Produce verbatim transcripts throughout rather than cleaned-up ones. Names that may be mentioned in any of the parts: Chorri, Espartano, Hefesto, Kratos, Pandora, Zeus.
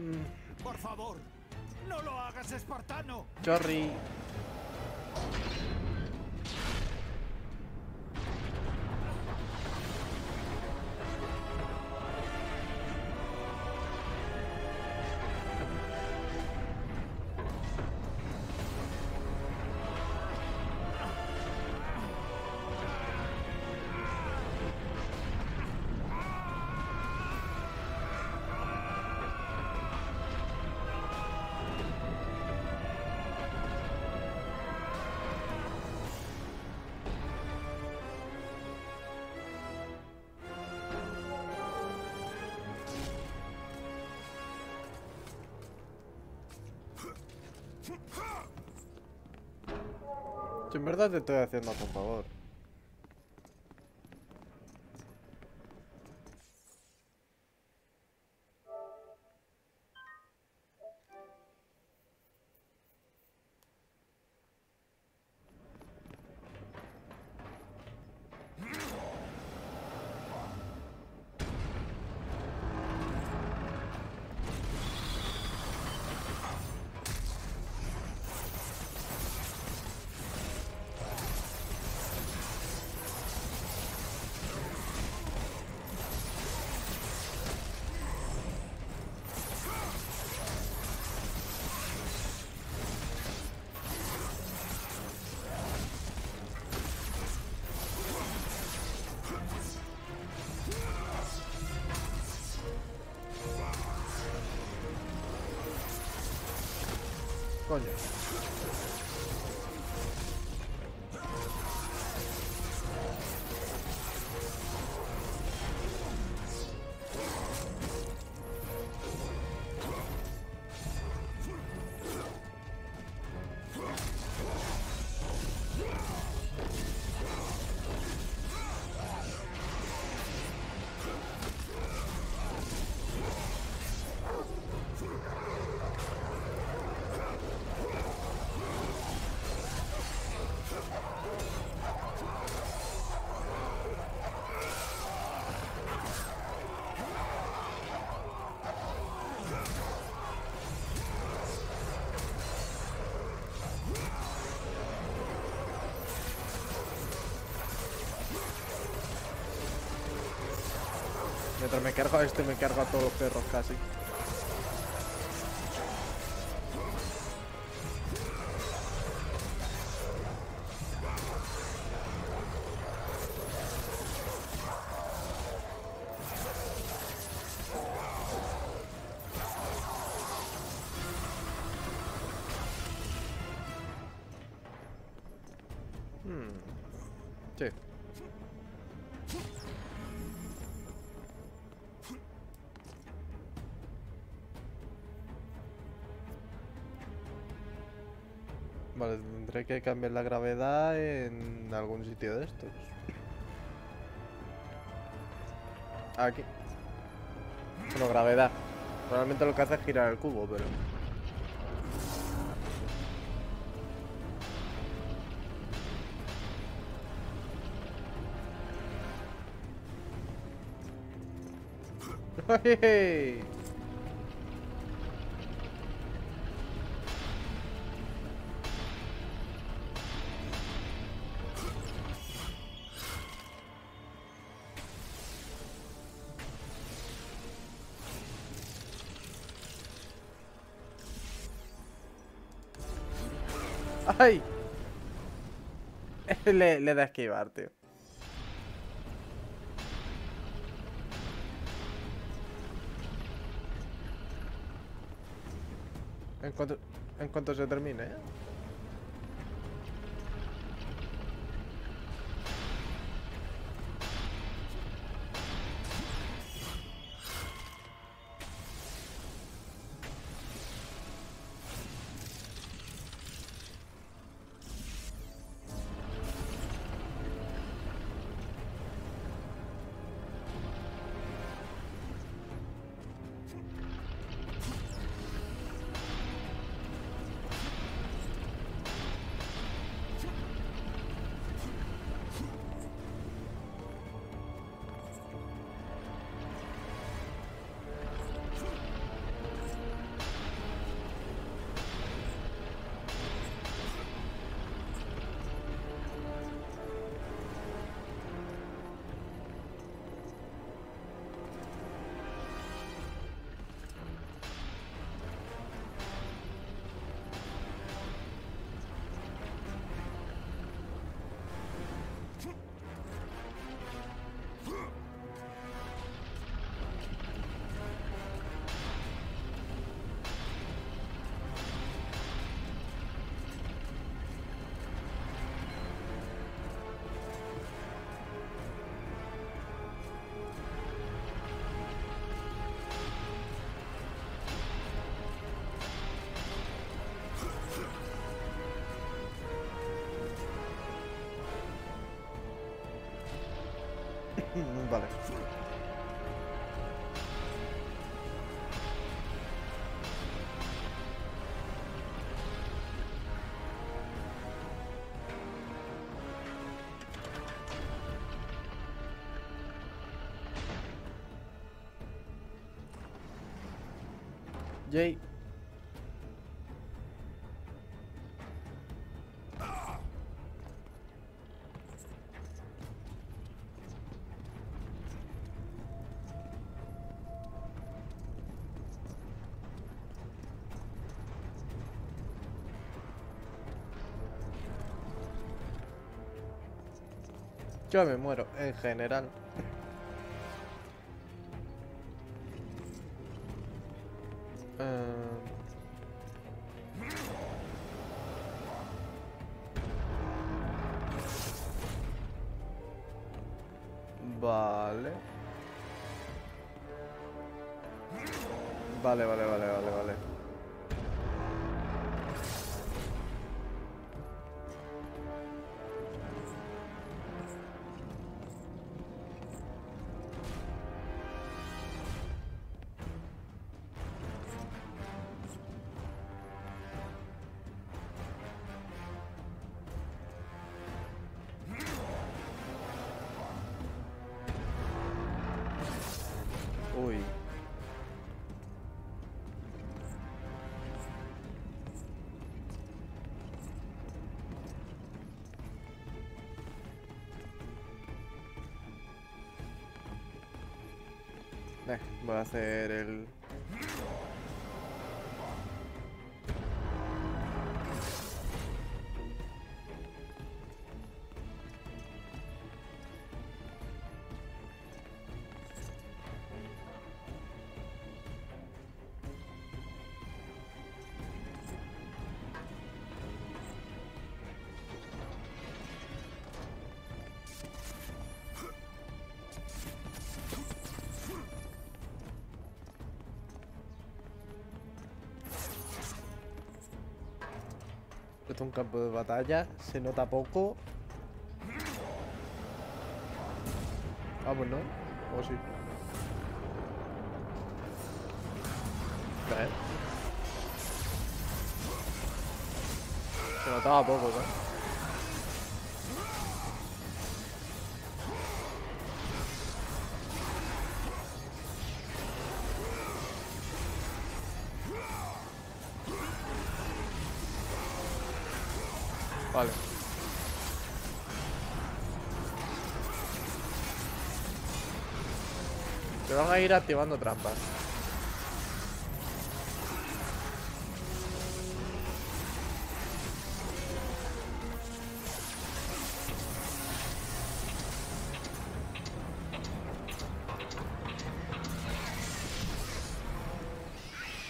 Mm. Por favor, no lo hagas, Espartano. Chorri. Yo en verdad te estoy haciendo por favor. Coño. Mientras me cargo a este, me cargo a todos los perros casi. Hmm. Sí. Vale, tendré que cambiar la gravedad en algún sitio de estos. Aquí. Bueno, gravedad. Realmente lo que hace es girar el cubo, pero... ¡Hey! ¡Ay! Le, le da a esquivar, tío. En cuanto, en cuanto se termine, ¿eh? Vale. Jay. Yo me muero en general. uh... Vale. Vale, vale, vale, vale, vale. Uy. Eh, voy a hacer el... Esto es un campo de batalla, se nota poco. Ah, pues no. O sí. Vale. Se notaba poco, ¿no? Vale. Se van a ir activando trampas.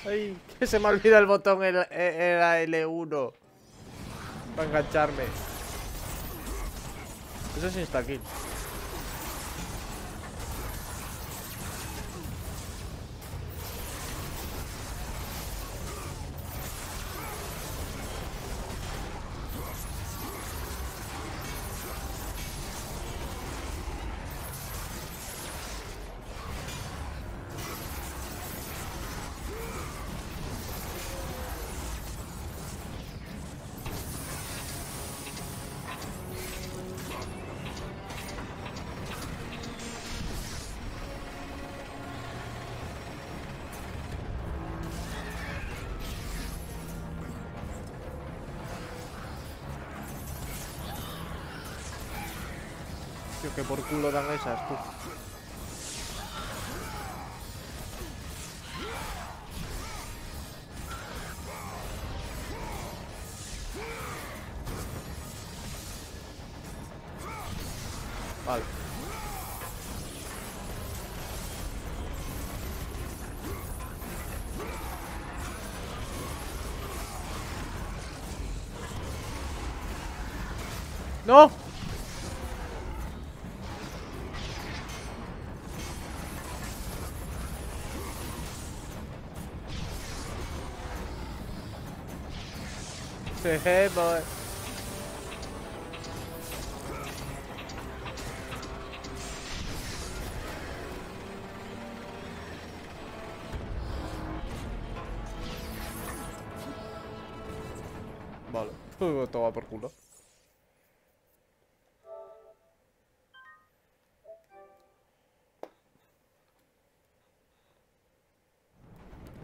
Ay, que se me olvida el botón, el, el, el L uno. Para engancharme. Eso es insta-kill. Tío, que por culo dan esas, tú. Vale. ¡No! Hey, boy. Toma por culo.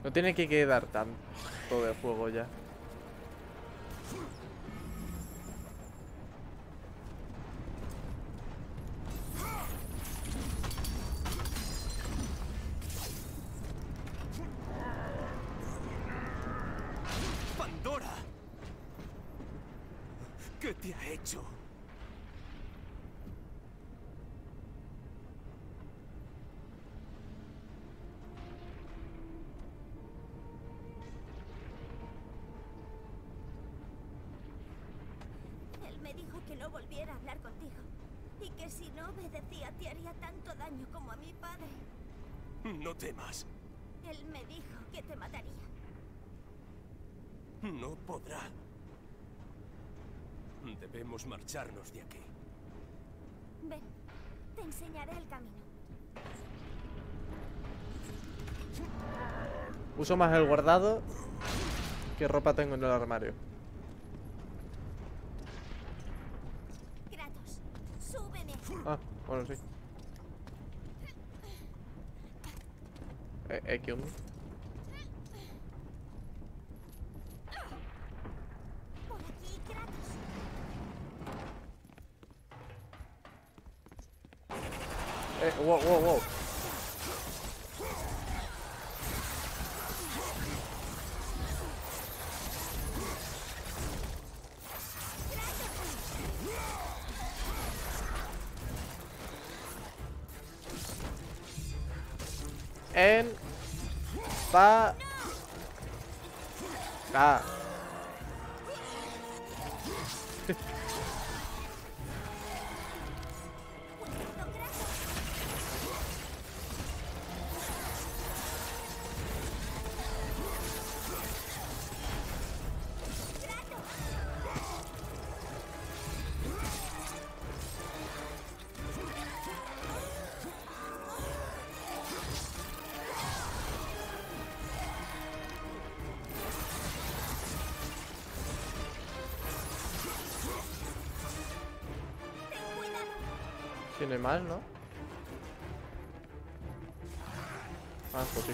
No tiene que quedar tanto de juego ya. ¡Pandora! ¿Qué te ha hecho? No temas. Él me dijo que te mataría. No podrá. Debemos marcharnos de aquí. Ven, te enseñaré el camino. Uso más el guardado que ropa tengo en el armario. Kratos, súbeme. Ah, bueno, sí. Eh, eh, ¿qué onda? Por aquí, Kratos. Eh, wow, wow, wow. En... Pa... Ah. Tiene mal, ¿no? Ah, pues sí.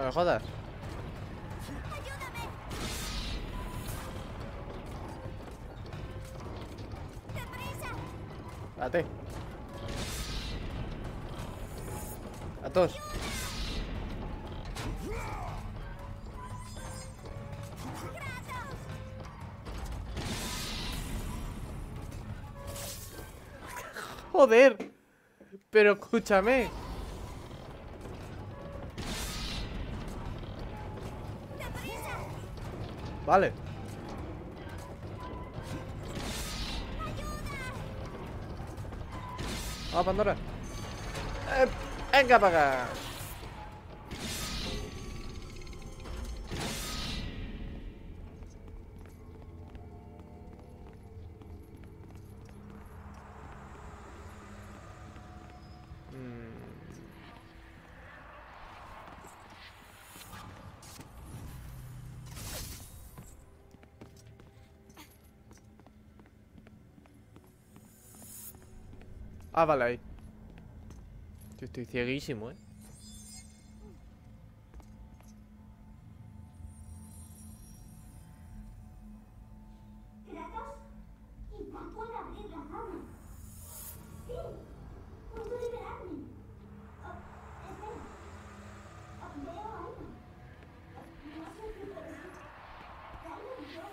No me jodas. ¡Ayúdame! ¡Deprisa! Date. A todos. ¡Joder! Pero escúchame. Vale. ¡Ah, Pandora! Eh, ¡Venga para acá! Ah, vale, ahí. Yo estoy cieguísimo, eh. Kratos, quizás pueda abrir la rama. Sí, puedo liberarme. Oh, espera. Oh, veo algo. Oh, no soy supervisor. Dale, yo.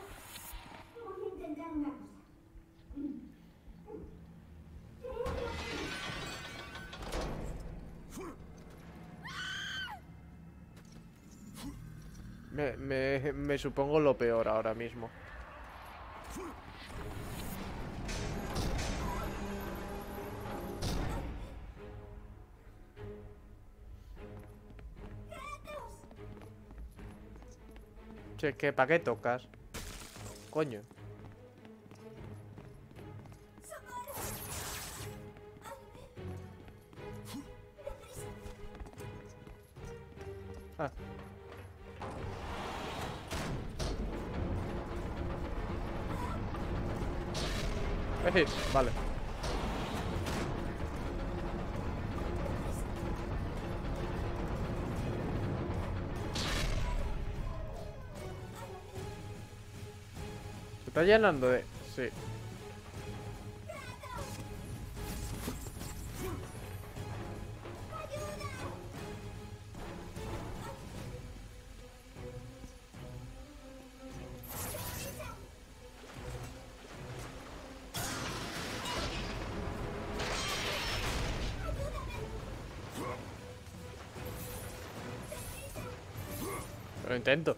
Voy a intentar una cosa. Me, me, me supongo lo peor ahora mismo. Si es que, ¿para qué tocas? Coño. Ah. Eh, vale. Se está llenando de... Sí. Lo intento.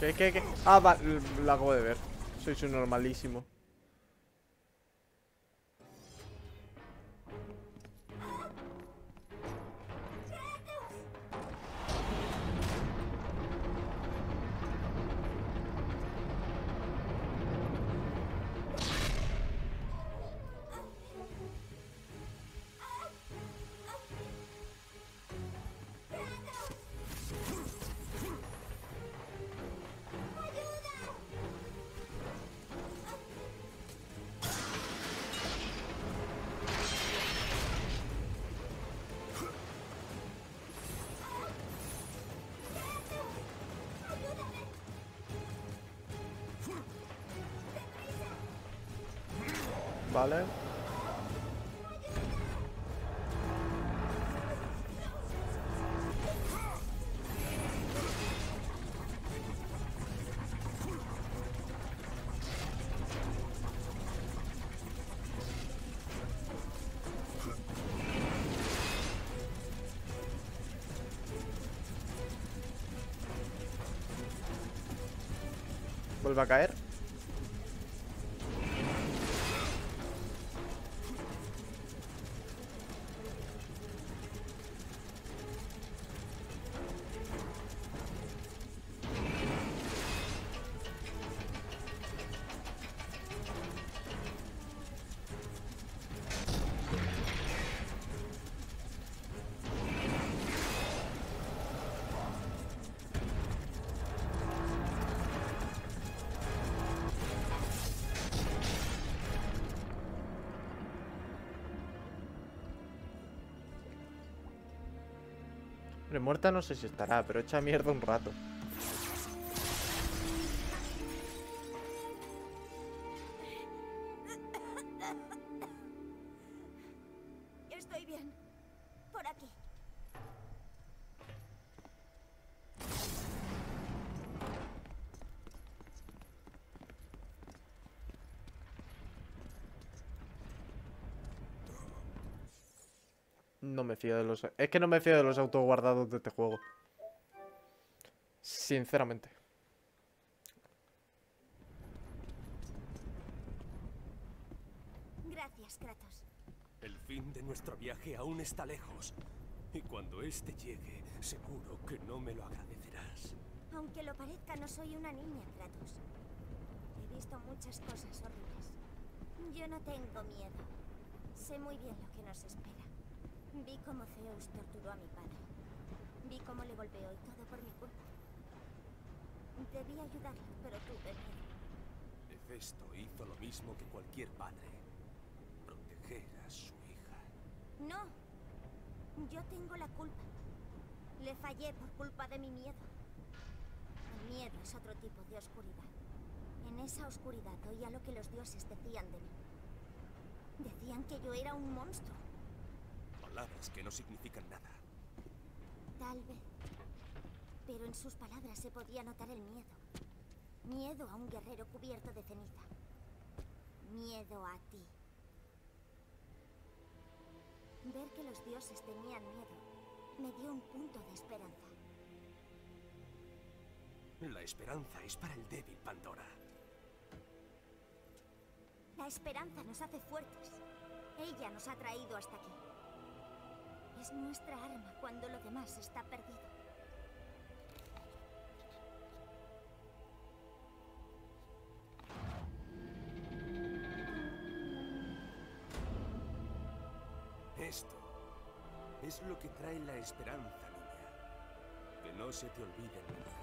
¿Qué, qué, qué? Ah, va, lo acabo de ver. Soy su normalísimo. Vale. Vuelve a caer. Muerta no sé si estará, pero echa mierda un rato. Estoy bien. Por aquí. No me fío de los... Es que no me fío de los autoguardados de este juego. Sinceramente. Gracias, Kratos. El fin de nuestro viaje aún está lejos. Y cuando este llegue, seguro que no me lo agradecerás. Aunque lo parezca, no soy una niña, Kratos. He visto muchas cosas horribles. Yo no tengo miedo. Sé muy bien lo que nos espera. Vi cómo Zeus torturó a mi padre. Vi cómo le golpeó y todo por mi culpa. Debí ayudarlo, pero tuve miedo. Hefesto hizo lo mismo que cualquier padre. Proteger a su hija. No. Yo tengo la culpa. Le fallé por culpa de mi miedo. El miedo es otro tipo de oscuridad. En esa oscuridad oía lo que los dioses decían de mí. Decían que yo era un monstruo. Palabras que no significan nada. Tal vez. pero en sus palabras se podía notar el miedo. Miedo a un guerrero cubierto de ceniza. Miedo a ti. Ver que los dioses tenían miedo me dio un punto de esperanza. La esperanza es para el débil, Pandora. La esperanza nos hace fuertes. Ella nos ha traído hasta aquí. Es nuestra arma cuando lo demás está perdido. Esto es lo que trae la esperanza, niña. Que no se te olvide nunca.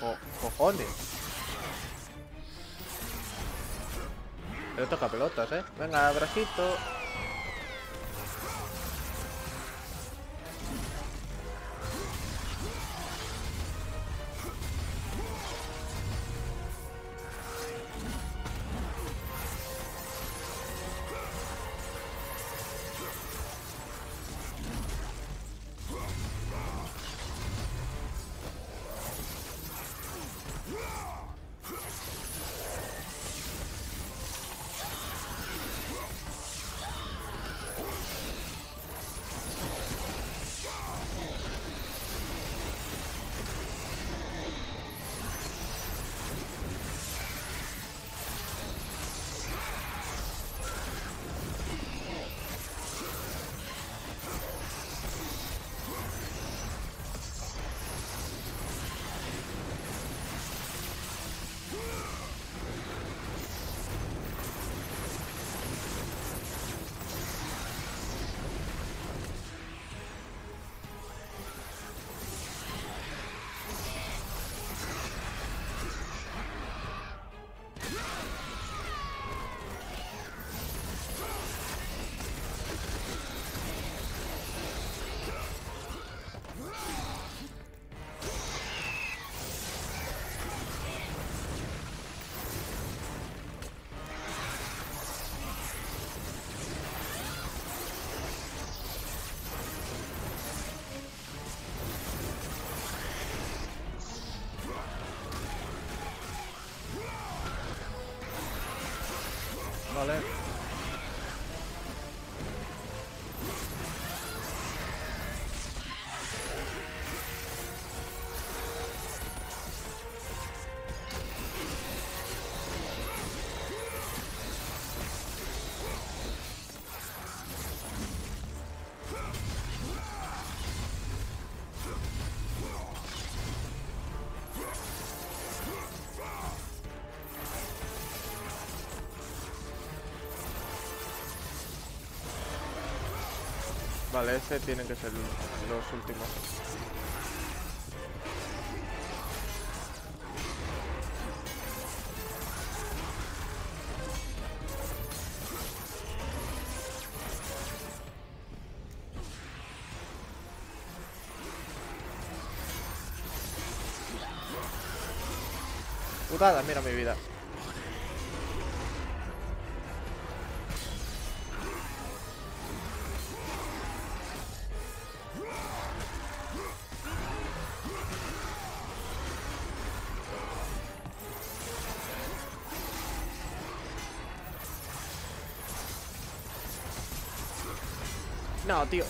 Co cojones. Pero toca pelotas, eh. Venga, bracito. Vale. Vale, ese tienen que ser los últimos. Putada, mira mi vida. No, tío.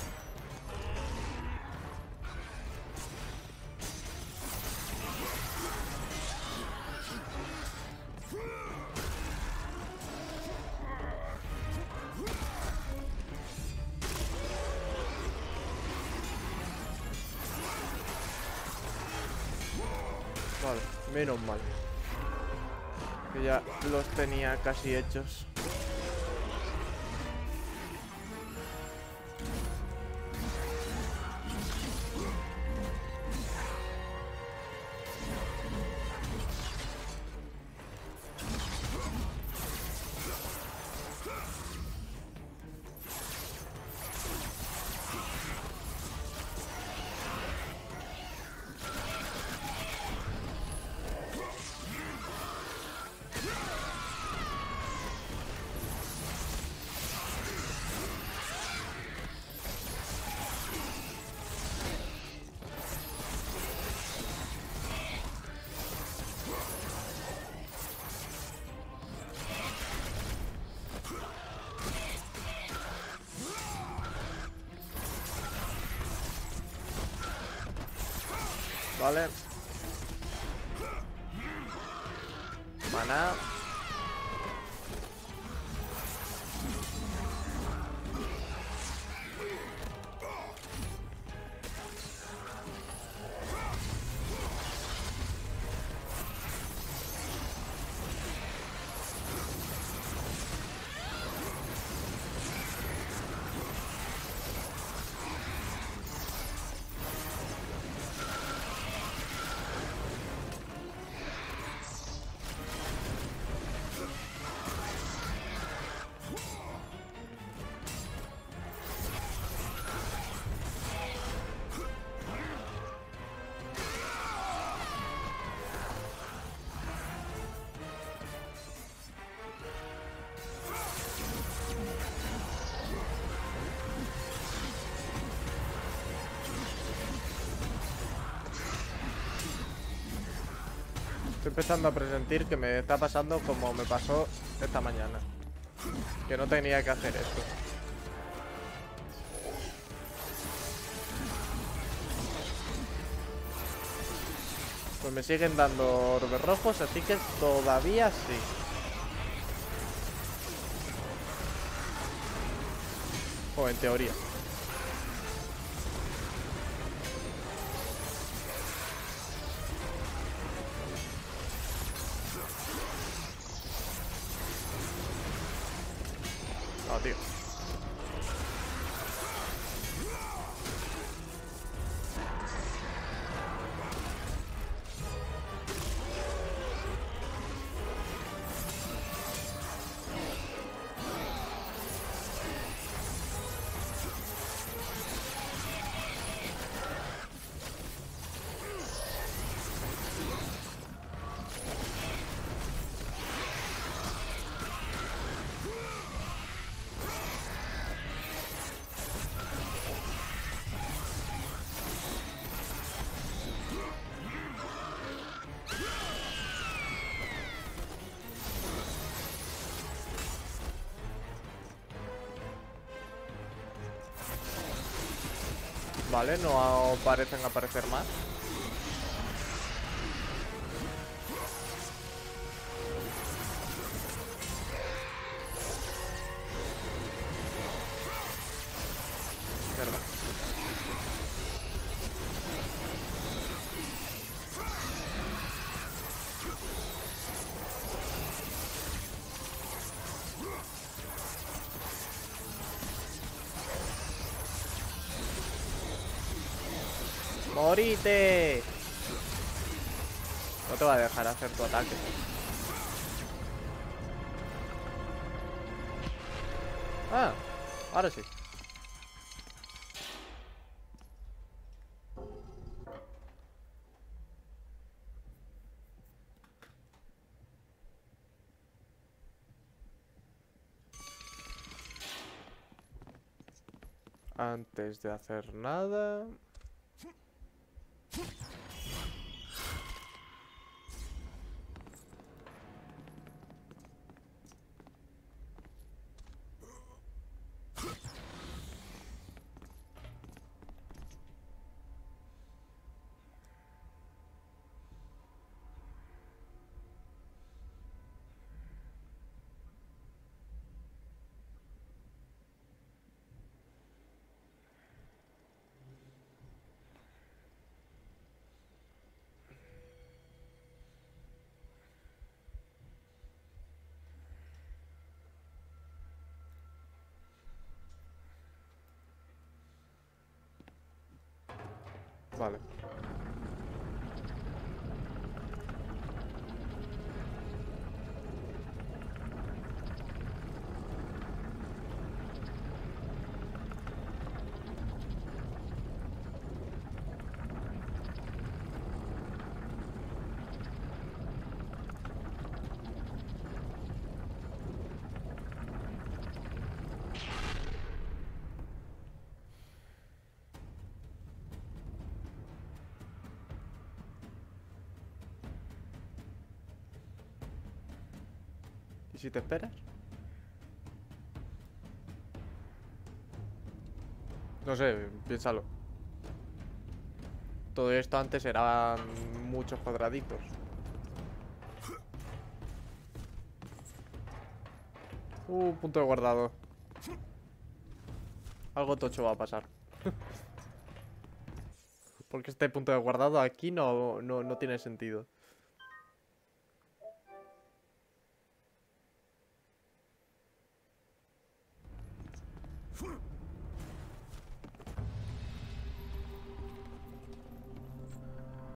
Vale, menos mal. Que ya los tenía casi hechos. Vale. Maná. Estoy empezando a presentir que me está pasando como me pasó esta mañana. Que no tenía que hacer esto. Pues me siguen dando orbes rojos, así que todavía sí. O en teoría. Tío. Vale, no parecen aparecer más. Verdad. ¡Morite! No te va a dejar hacer tu ataque. Ah, ahora sí. Antes de hacer nada... Vale. ¿Si te esperas? No sé, piénsalo. Todo esto antes eran muchos cuadraditos. Uh, punto de guardado. Algo tocho va a pasar. Porque este punto de guardado aquí no, no, no tiene sentido. Phew!